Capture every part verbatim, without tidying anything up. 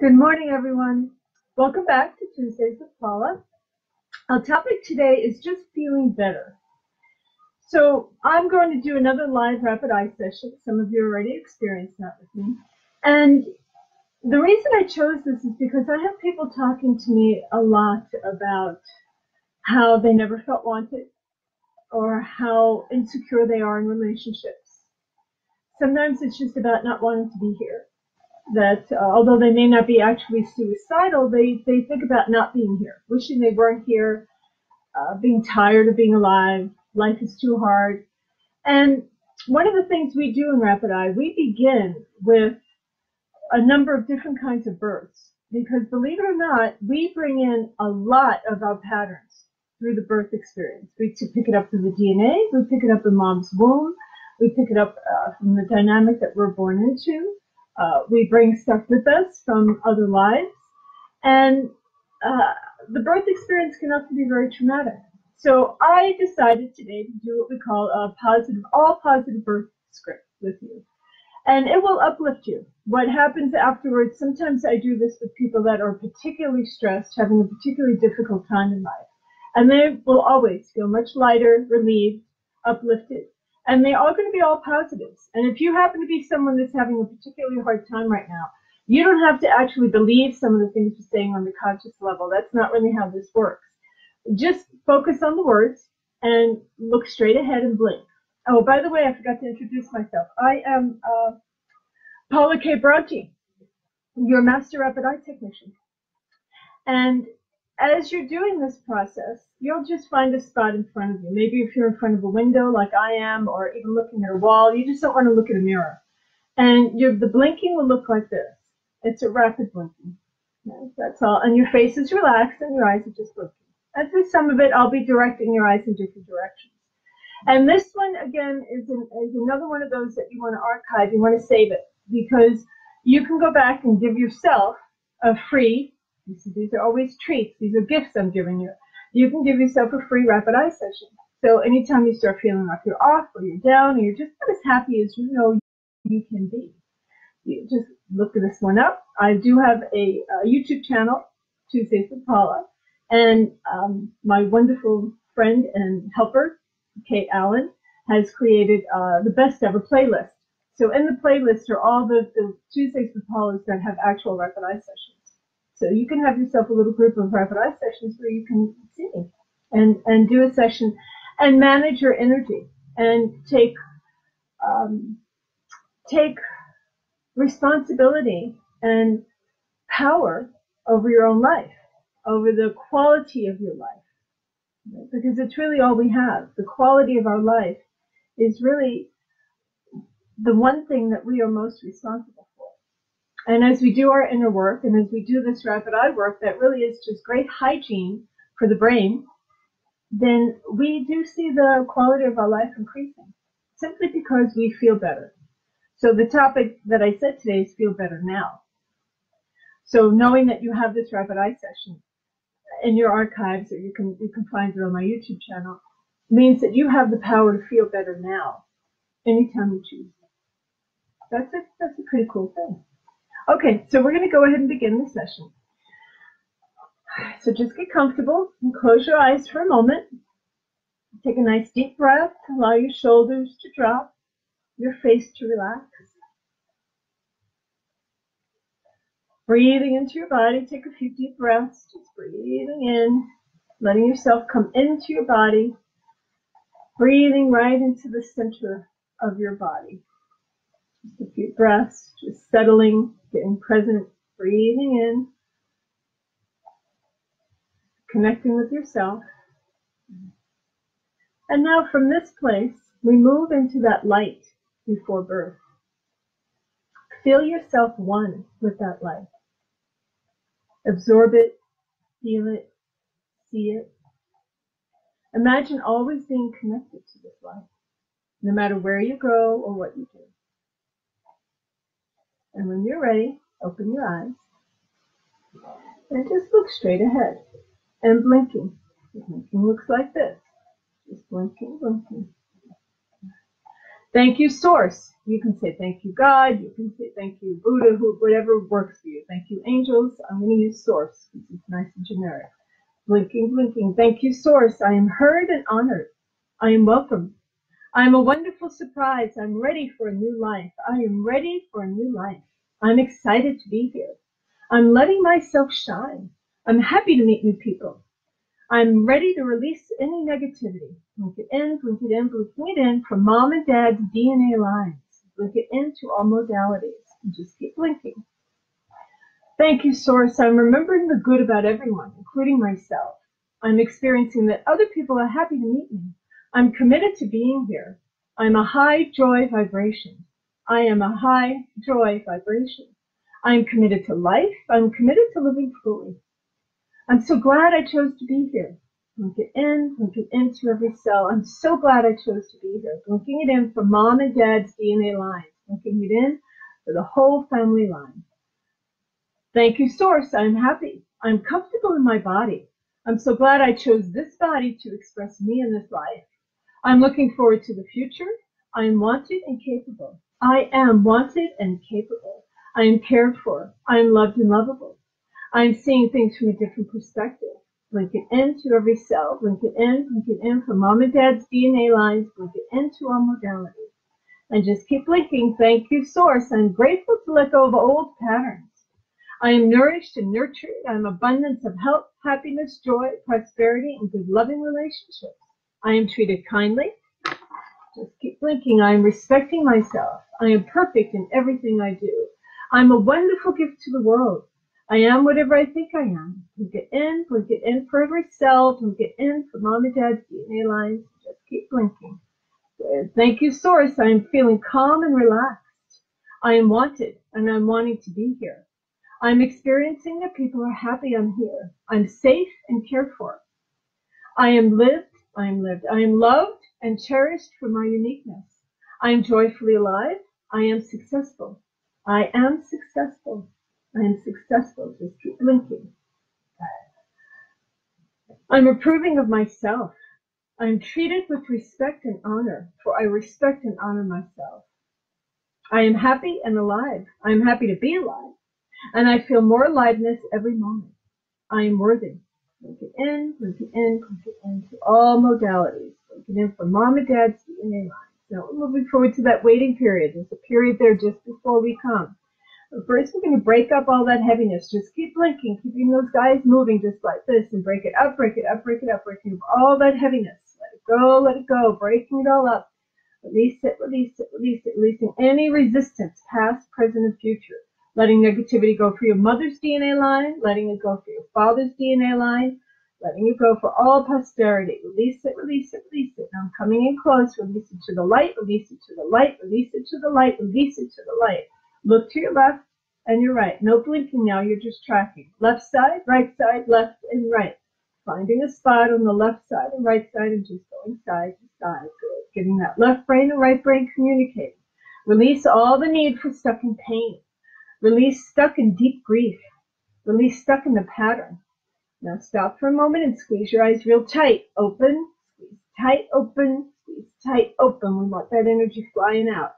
Good morning, everyone. Welcome back to Tuesdays with Paula. Our topic today is just feeling better. So I'm going to do another live rapid eye session. Some of you already experienced that with me. And the reason I chose this is because I have people talking to me a lot about how they never felt wanted or how insecure they are in relationships. Sometimes it's just about not wanting to be here. That uh, although they may not be actually suicidal, they, they think about not being here, wishing they weren't here, uh, being tired of being alive, life is too hard. And one of the things we do in Rapid Eye, we begin with a number of different kinds of births, because believe it or not, we bring in a lot of our patterns through the birth experience. We pick it up through the D N A, we pick it up in mom's womb, we pick it up uh, from the dynamic that we're born into. Uh, we bring stuff with us from other lives, and uh, the birth experience can often be very traumatic. So I decided today to do what we call a positive, all positive birth script with you, and it will uplift you. What happens afterwards, sometimes I do this with people that are particularly stressed, having a particularly difficult time in life, and they will always feel much lighter, relieved, uplifted. And they're all going to be all positives. And if you happen to be someone that's having a particularly hard time right now, you don't have to actually believe some of the things you're saying on the conscious level. That's not really how this works. Just focus on the words and look straight ahead and blink. Oh, by the way, I forgot to introduce myself. I am uh, Paula K. Bronte, your master rapid eye technician. And as you're doing this process, you'll just find a spot in front of you. Maybe if you're in front of a window like I am, or even looking at a wall, you just don't want to look at a mirror. And your, the blinking will look like this. It's a rapid blinking. That's all. And your face is relaxed and your eyes are just looking. And for some of it, I'll be directing your eyes in different directions. And this one, again, is, an, is another one of those that you want to archive. You want to save it, because you can go back and give yourself a free, these are always treats, these are gifts I'm giving you. You can give yourself a free rapid eye session. So anytime you start feeling like you're off or you're down or you're just not as happy as you know you can be, you just look this one up. I do have a, a YouTube channel, Tuesdays with Paula, and um, my wonderful friend and helper, Kate Allen, has created uh, the best ever playlist. So in the playlist are all the, the Tuesdays with Paulas that have actual rapid eye sessions. So you can have yourself a little group of rapid eye sessions where you can see me and, and do a session and manage your energy and take, um, take responsibility and power over your own life, over the quality of your life, right? Because it's really all we have. The quality of our life is really the one thing that we are most responsible for. And as we do our inner work, and as we do this rapid eye work that really is just great hygiene for the brain, then we do see the quality of our life increasing, simply because we feel better. So the topic that I said today is feel better now. So knowing that you have this rapid eye session in your archives, or you can, you can find it on my YouTube channel, means that you have the power to feel better now, anytime you choose. That's a, that's a pretty cool thing. Okay, so we're going to go ahead and begin the session. So just get comfortable and close your eyes for a moment. Take a nice deep breath. Allow your shoulders to drop, your face to relax. Breathing into your body, take a few deep breaths. Just breathing in, letting yourself come into your body. Breathing right into the center of your body. Just a few breaths, just settling. Getting present, breathing in, connecting with yourself. And now from this place, we move into that light before birth. Feel yourself one with that light. Absorb it, feel it, see it. Imagine always being connected to this light, no matter where you go or what you do. And when you're ready, open your eyes and just look straight ahead and blinking. Blinking looks like this. Just blinking, blinking. Thank you, Source. You can say thank you, God. You can say thank you, Buddha, who, whatever works for you. Thank you, angels. I'm going to use Source because it's nice and generic. Blinking, blinking. Thank you, Source. I am heard and honored. I am welcome. I am a wonderful surprise. I'm ready for a new life. I am ready for a new life. I'm excited to be here. I'm letting myself shine. I'm happy to meet new people. I'm ready to release any negativity. Blink it in, blink it in, blinking it in from mom and dad's D N A lines. Blink it into all modalities and just keep blinking. Thank you, Source. I'm remembering the good about everyone, including myself. I'm experiencing that other people are happy to meet me. I'm committed to being here. I'm a high joy vibration. I am a high joy vibration. I'm committed to life. I'm committed to living fully. I'm so glad I chose to be here. Blink it in, blink it into every cell. I'm so glad I chose to be here. Blinking it in for mom and dad's D N A lines. Blinking it in for the whole family line. Thank you, Source. I'm happy. I'm comfortable in my body. I'm so glad I chose this body to express me in this life. I'm looking forward to the future. I am wanted and capable. I am wanted and capable. I am cared for. I am loved and lovable. I am seeing things from a different perspective. Blink it into every cell. Blink it in, blink it in from mom and dad's D N A lines. Blink it into all modalities. And just keep blinking. Thank you, Source. I'm grateful to let go of old patterns. I am nourished and nurtured. I am abundance of health, happiness, joy, prosperity, and good loving relationships. I am treated kindly. Just keep blinking. I am respecting myself. I am perfect in everything I do. I'm a wonderful gift to the world. I am whatever I think I am. Blink it in, blink it in for every cell, blink it in for mom and dad's D N A lines. Just keep blinking. Thank you, Source. I am feeling calm and relaxed. I am wanted, and I'm wanting to be here. I'm experiencing that people are happy I'm here. I'm safe and cared for. I am lived, I am lived. I am loved and cherished for my uniqueness. I am joyfully alive. I am successful. I am successful. I am successful. Just keep blinking. I'm approving of myself. I'm treated with respect and honor, for I respect and honor myself. I am happy and alive. I am happy to be alive, and I feel more aliveness every moment. I am worthy. Blink it in, blink it in, blink it in to all modalities. Blink it in for mom and dad's D N A lines. Now we're moving forward to that waiting period. There's a period there just before we come. First, we're going to break up all that heaviness. Just keep blinking, keeping those guys moving just like this, and break it up, break it up, break it up, breaking up all that heaviness. Let it go, let it go, breaking it all up. Release it, release it, release it, releasing any resistance, past, present, and future. Letting negativity go for your mother's D N A line, letting it go for your father's D N A line, letting it go for all posterity. Release it, release it, release it. Now I'm coming in close. Release it to the light, release it to the light, release it to the light, release it to the light. Look to your left and your right. No blinking now, you're just tracking. Left side, right side, left and right. Finding a spot on the left side and right side and just going side to side. Good. Getting that left brain and right brain communicating. Release all the need for stuck in pain. Release stuck in deep grief. Release stuck in the pattern. Now stop for a moment and squeeze your eyes real tight. Open, squeeze tight, open, squeeze tight, open. We want that energy flying out.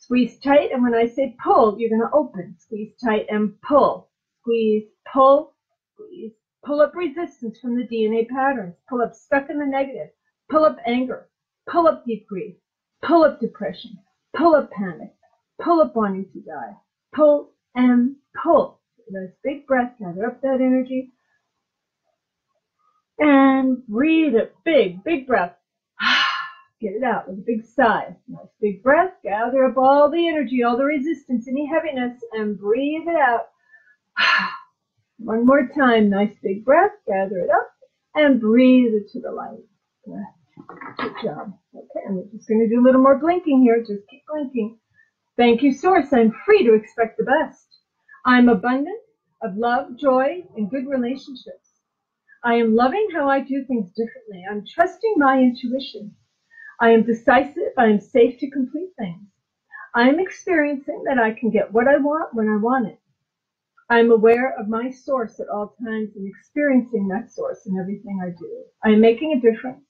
Squeeze tight, and when I say pull, you're going to open. Squeeze tight and pull. Squeeze, pull, squeeze. Pull up resistance from the D N A patterns. Pull up stuck in the negative. Pull up anger. Pull up deep grief. Pull up depression. Pull up panic. Pull up wanting to die. Pull and pull. Nice big breath. Gather up that energy. And breathe a big, big breath. Get it out with a big sigh. Nice big breath. Gather up all the energy, all the resistance, any heaviness, and breathe it out. One more time. Nice big breath. Gather it up and breathe it to the light. Good job. Okay, and we're just going to do a little more blinking here. Just keep blinking. Thank you, Source. I'm free to expect the best. I'm abundant of love, joy, and good relationships. I am loving how I do things differently. I'm trusting my intuition. I am decisive. I am safe to complete things. I am experiencing that I can get what I want when I want it. I am aware of my source at all times and experiencing that source in everything I do. I am making a difference.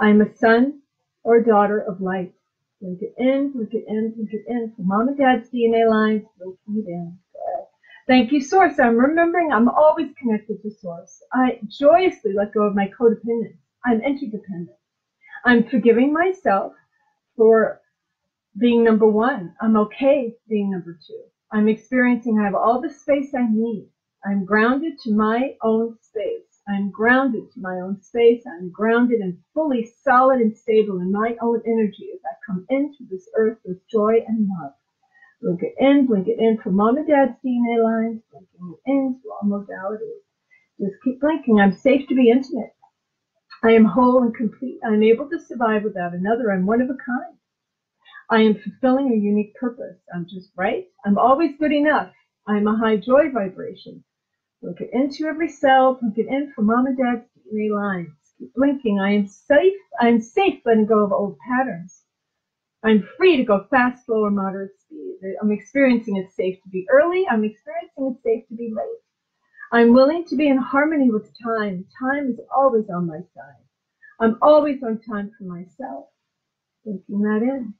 I am a son or daughter of light. Link it in, link it in, link it in. So Mom and Dad's D N A lines, link it in. Good. Thank you, Source. I'm remembering I'm always connected to Source. I joyously let go of my codependence. I'm interdependent. I'm forgiving myself for being number one. I'm okay being number two. I'm experiencing I have all the space I need. I'm grounded to my own space. I'm grounded to my own space. I'm grounded and fully solid and stable in my own energy as I come into this earth with joy and love. Blink it in, blink it in for Mom and Dad's D N A lines, blinking it in to all modalities. Just keep blinking. I'm safe to be intimate. I am whole and complete. I'm able to survive without another. I'm one of a kind. I am fulfilling a unique purpose. I'm just right. I'm always good enough. I'm a high joy vibration. Blink it into every cell. Blink it in for Mom and Dad's D N A lines. Keep blinking. I am safe. I'm safe letting go of old patterns. I'm free to go fast, slow, or moderate speed. I'm experiencing it's safe to be early. I'm experiencing it's safe to be late. I'm willing to be in harmony with time. Time is always on my side. I'm always on time for myself. Blinking that in.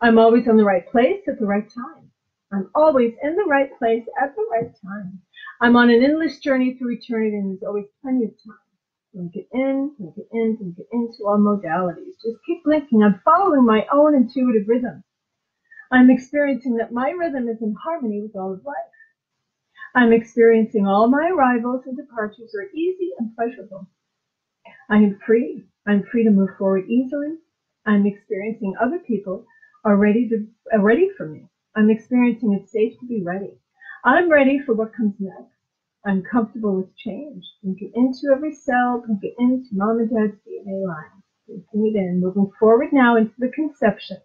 I'm always in the right place at the right time. I'm always in the right place at the right time. I'm on an endless journey through eternity, and there's always plenty of time. Blink it in, blink it in, blink it into all modalities. Just keep blinking. I'm following my own intuitive rhythm. I'm experiencing that my rhythm is in harmony with all of life. I'm experiencing all my arrivals and departures are easy and pleasurable. I am free. I'm free to move forward easily. I'm experiencing other people are ready to are ready for me. I'm experiencing it's safe to be ready. I'm ready for what comes next. I'm comfortable with change. Blink it into every cell. Blink it into Mom and Dad's D N A lines. Blinking it in. Moving forward now into the conception.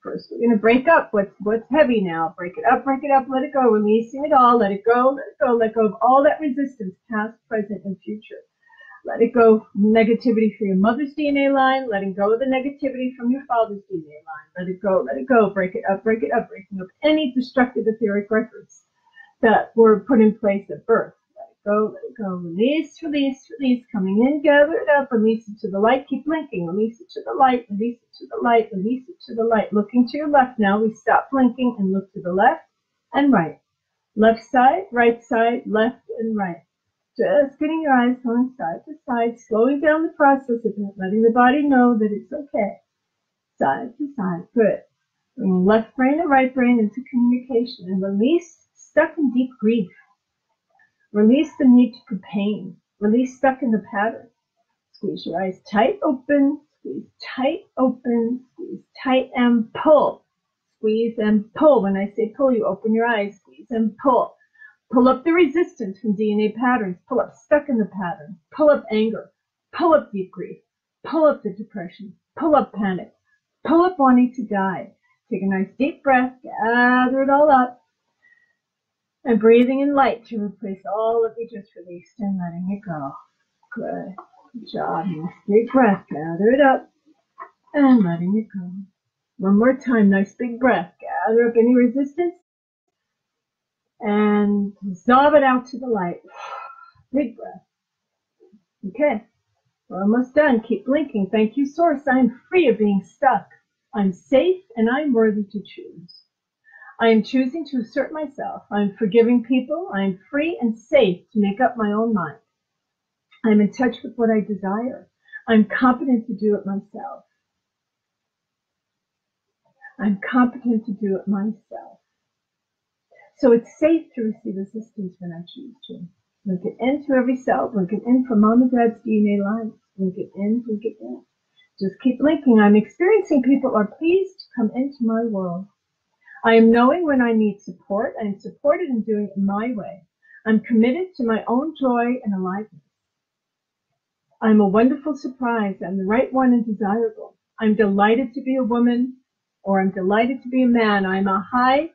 First, we're going to break up what's what's heavy now. Break it up, break it up, let it go. Releasing it all. Let it go, let it go. Let go of all that resistance, past, present, and future. Let it go negativity for your mother's D N A line. Letting go of the negativity from your father's D N A line. Let it go, let it go. Break it up, break it up. Breaking up any destructive etheric records that were put in place at birth. Let it go, let it go. Release, release, release. Coming in, gather it up. Release it to the light. Keep blinking. Release it to the light. Release it to the light. Release it to the light. Looking to your left now. We stop blinking and look to the left and right. Left side, right side, left and right. Just getting your eyes going side to side. Slowing down the process a bit. Letting the body know that it's okay. Side to side. Good. Bring left brain and right brain into communication and release. Stuck in deep grief. Release the need for pain. Release stuck in the pattern. Squeeze your eyes tight open. Squeeze tight open. Squeeze tight and pull. Squeeze and pull. When I say pull, you open your eyes. Squeeze and pull. Pull up the resistance from D N A patterns. Pull up stuck in the pattern. Pull up anger. Pull up deep grief. Pull up the depression. Pull up panic. Pull up wanting to die. Take a nice deep breath. Gather it all up. And breathing in light to replace all that we just released and letting it go. Good. Good job. Nice big breath. Gather it up and letting it go. One more time. Nice big breath. Gather up any resistance and dissolve it out to the light. Big breath. Okay. We're almost done. Keep blinking. Thank you, Source. I'm free of being stuck. I'm safe and I'm worthy to choose. I am choosing to assert myself. I am forgiving people. I am free and safe to make up my own mind. I am in touch with what I desire. I am competent to do it myself. I am competent to do it myself. So it's safe to receive assistance when I choose to. Link it into every cell. Link it in for Mom and Dad's D N A lines. Link it in, link it in. Just keep linking. I'm experiencing people are pleased to come into my world. I am knowing when I need support. I am supported in doing it my way. I'm committed to my own joy and aliveness. I'm a wonderful surprise. I'm the right one and desirable. I'm delighted to be a woman, or I'm delighted to be a man. I'm a high,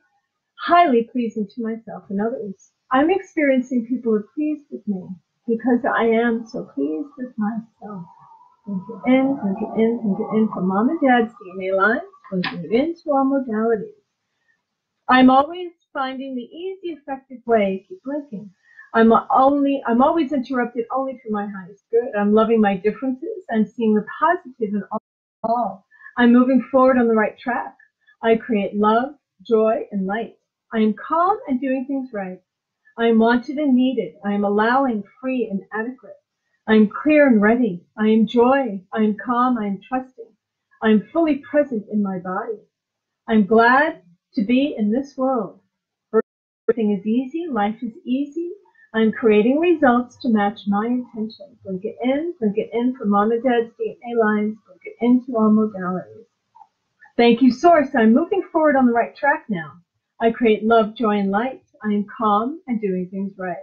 highly pleasing to myself and others. I'm experiencing people are pleased with me because I am so pleased with myself. Link it in, link it in, link it in for Mom and Dad's D N A lines. Link it into all modalities. I'm always finding the easy, effective way. Keep blinking. I'm only, I'm always interrupted only for my highest good. I'm loving my differences. I'm seeing the positive in all. I'm moving forward on the right track. I create love, joy, and light. I am calm and doing things right. I am wanted and needed. I am allowing, free, and adequate. I am clear and ready. I am joy. I am calm. I am trusting. I am fully present in my body. I am glad to be in this world. Everything is easy. Life is easy. I am creating results to match my intention. Blink it in. Blink it in for Mom and Dad's D N A lines. Blink it into all modalities. Thank you, Source. I'm moving forward on the right track now. I create love, joy, and light. I am calm and doing things right.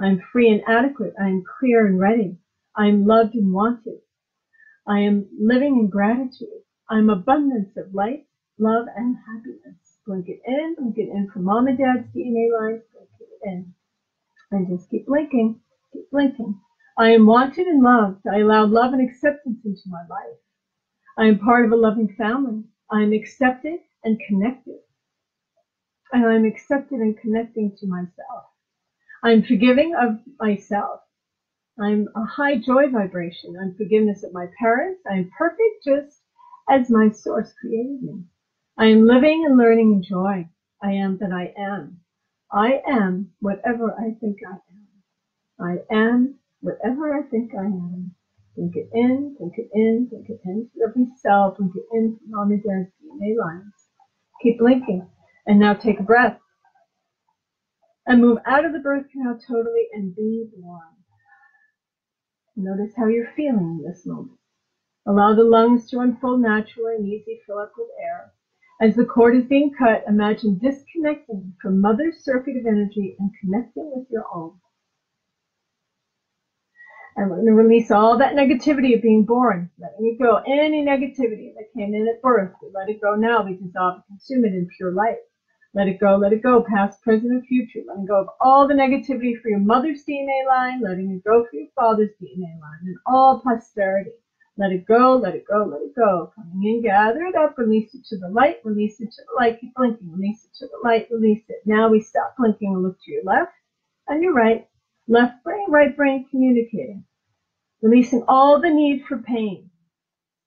I am free and adequate. I am clear and ready. I am loved and wanted. I am living in gratitude. I am abundance of light, love, and happiness. Blink it in. Blink it in for Mom and Dad's D N A lines. Blink it in. And just keep blinking. Keep blinking. I am wanted and loved. I allow love and acceptance into my life. I am part of a loving family. I am accepted and connected. And I'm accepted and connecting to myself. I'm forgiving of myself. I'm a high joy vibration. I'm forgiveness of my parents. I'm perfect just as my source created me. I am living and learning in joy. I am that I am. I am whatever I think I am. I am whatever I think I am. Think it in, think it in, think it in to every cell, think it in to Mom and Dad's D N A lines. Keep blinking. And now take a breath and move out of the birth canal totally and be warm. Notice how you're feeling in this moment. Allow the lungs to unfold naturally and easy, fill up with air. As the cord is being cut, imagine disconnecting from Mother's circuit of energy and connecting with your own. And we're going to release all that negativity of being born, letting it go. Any negativity that came in at birth, we let it go now. We dissolve and consume it in pure light. Let it go, let it go, past, present, and future. Letting go of all the negativity for your mother's D N A line, letting it go for your father's D N A line, and all posterity. Let it go, let it go, let it go. Coming in, gather it up, release it to the light, release it to the light, keep blinking, release it to the light, release it. Now we stop blinking and look to your left and your right. Left brain, right brain communicating. Releasing all the need for pain.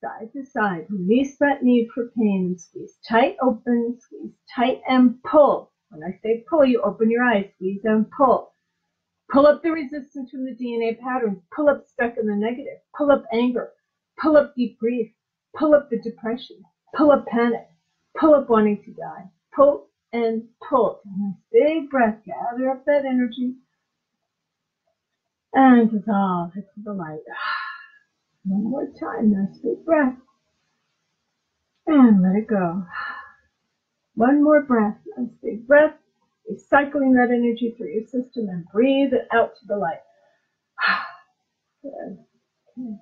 Side to side, release that need for pain and squeeze tight, open, squeeze tight and pull. When I say pull, you open your eyes, squeeze and pull. Pull up the resistance from the D N A patterns. Pull up stuck in the negative. Pull up anger. Pull up deep grief. Pull up the depression. Pull up panic. Pull up wanting to die. Pull and pull. And big breath, gather up that energy and dissolve into the light. One more time, nice big breath. And let it go. One more breath, nice big breath. Recycling that energy through your system and breathe it out to the light. Good. Okay.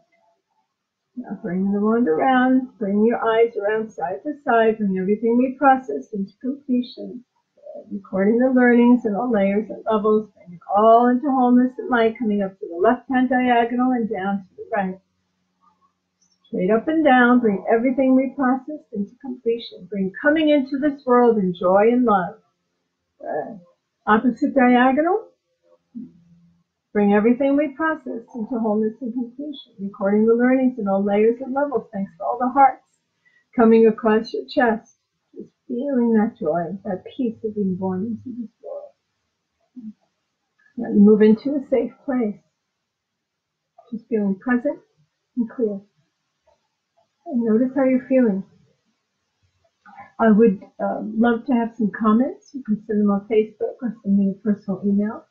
Now bring the wand around, bring your eyes around side to side, bring everything we processed into completion. Recording the learnings in all layers and levels, bring it all into wholeness and light, coming up to the left-hand diagonal and down to the right. Straight up and down, bring everything we processed into completion. Bring coming into this world in joy and love. Good. Opposite diagonal. Bring everything we processed into wholeness and completion. Recording the learnings in all layers and levels. Thanks to all the hearts coming across your chest. Just feeling that joy, that peace of being born into this world. Now you move into a safe place. Just feeling present and clear. And notice how you're feeling. I would uh, love to have some comments. You can send them on Facebook or send me a personal email.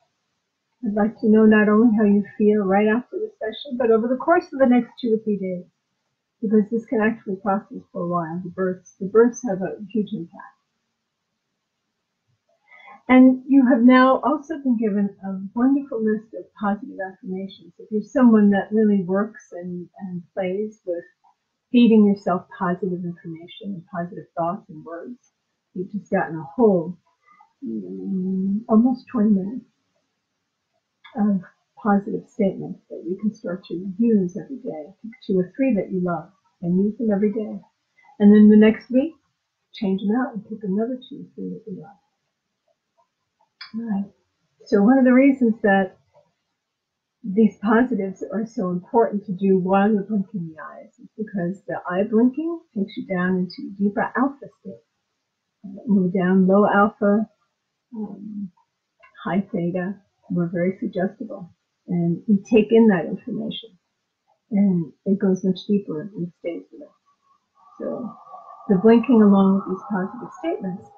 I'd like to know not only how you feel right after the session, but over the course of the next two or three days, because this can actually process for a while. The births, the births have a huge impact. And you have now also been given a wonderful list of positive affirmations. If you're someone that really works and, and plays with feeding yourself positive information and positive thoughts and words, you've just gotten a whole, um, almost twenty minutes. Of positive statements that you can start to use every day. Pick two or three that you love and use them every day. And then the next week, change them out and pick another two or three that you love. All right. So one of the reasons that these positives are so important to do while you're blinking the eyes is because the eye blinking takes you down into deeper alpha state. We're down low alpha, um, high theta. We're very suggestible, and we take in that information, and it goes much deeper and stays with us. So the blinking along with these positive statements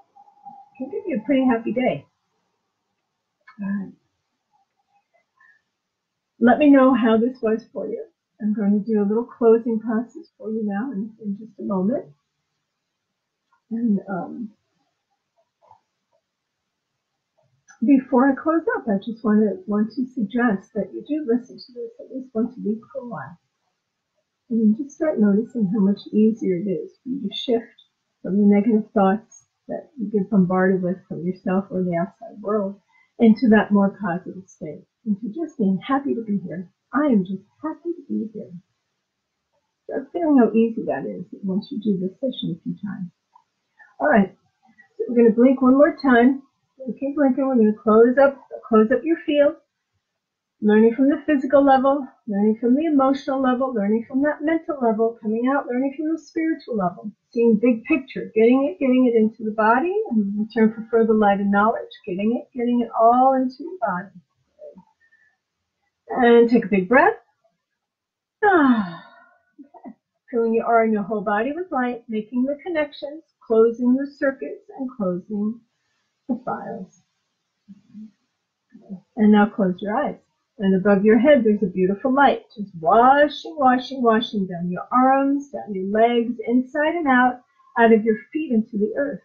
can give you a pretty happy day. All right. Let me know how this was for you. I'm going to do a little closing process for you now in, in just a moment. And um, before I close up, I just want to want to suggest that you do listen to this at least once a week for a while. And then just start noticing how much easier it is for you to shift from the negative thoughts that you get bombarded with from yourself or the outside world into that more positive state, into just being happy to be here. I am just happy to be here. Start feeling how easy that is once you do this session a few times. All right, so we're going to blink one more time. We keep blinking. We're going to close up, close up your field. Learning from the physical level, learning from the emotional level, learning from that mental level, coming out, learning from the spiritual level, seeing big picture, getting it, getting it into the body, and return for further light and knowledge, getting it, getting it all into your body. And take a big breath. Ah, okay. Feeling your aura in your whole body with light, making the connections, closing the circuits, and closing the files. Okay. And now close your eyes. And above your head, there's a beautiful light, just washing, washing, washing down your arms, down your legs, inside and out, out of your feet into the earth.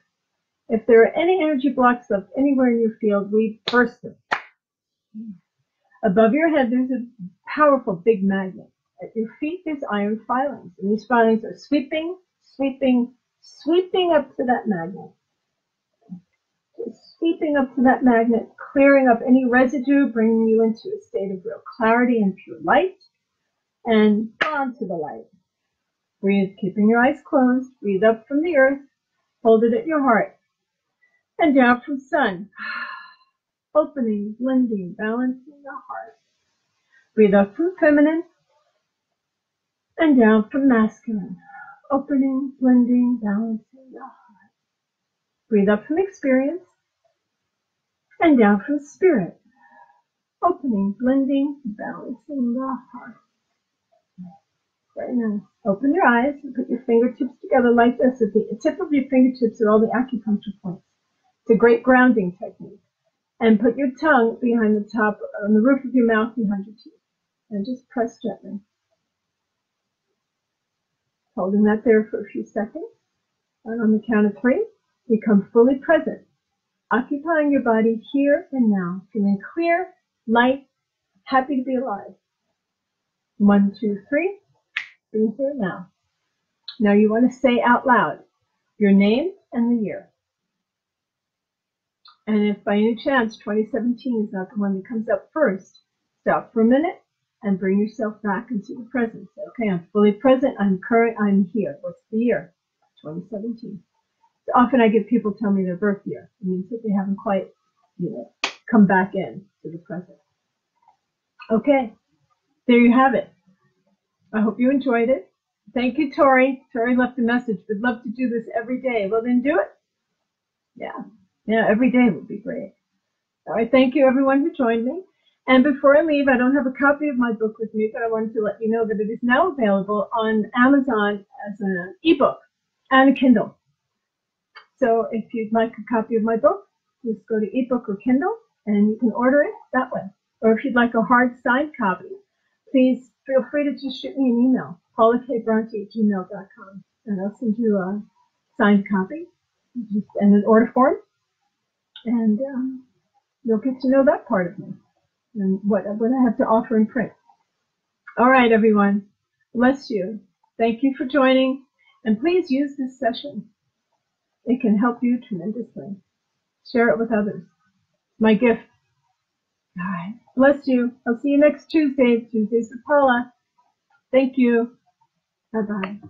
If there are any energy blocks up anywhere in your field, we burst them. Above your head, there's a powerful big magnet. At your feet, there's iron filings, and these filings are sweeping, sweeping, sweeping up to that magnet. Sweeping up to that magnet, clearing up any residue, bringing you into a state of real clarity and pure light, and onto the light. Breathe, keeping your eyes closed. Breathe up from the earth, hold it at your heart, and down from sun. Opening, blending, balancing the heart. Breathe up from feminine, and down from masculine. Opening, blending, balancing the heart. Breathe up from experience, and down from spirit. Opening, blending, balancing the heart. Right now, open your eyes and put your fingertips together like this. At the tip of your fingertips are all the acupuncture points. It's a great grounding technique. And put your tongue behind the top, on the roof of your mouth, behind your teeth. And just press gently. Holding that there for a few seconds. And on the count of three, become fully present, occupying your body here and now, feeling clear, light, happy to be alive. One, two, three, be here now. Now you want to say out loud your name and the year. And if by any chance twenty seventeen is not the one that comes up first, stop for a minute and bring yourself back into the present. Say, okay, I'm fully present, I'm current, I'm here. What's the year? twenty seventeen. Often I get people tell me their birth year. It means that they haven't quite, you know, come back in to the present. Okay, there you have it. I hope you enjoyed it. Thank you, Tori. Tori left a message. Would love to do this every day. Well, then do it. Yeah, yeah, every day would be great. All right, thank you, everyone who joined me. And before I leave, I don't have a copy of my book with me, but I wanted to let you know that it is now available on Amazon as an ebook and a Kindle. So if you'd like a copy of my book, just go to ebook or Kindle, and you can order it that way. Or if you'd like a hard signed copy, please feel free to just shoot me an email, paula k bronte at gmail dot com, and I'll send you a signed copy just, and an order form, and um, you'll get to know that part of me and what, what I have to offer in print. All right, everyone. Bless you. Thank you for joining, and please use this session. It can help you tremendously. Share it with others. My gift. All right. Bless you. I'll see you next Tuesday. Tuesdays with Paula. Thank you. Bye-bye.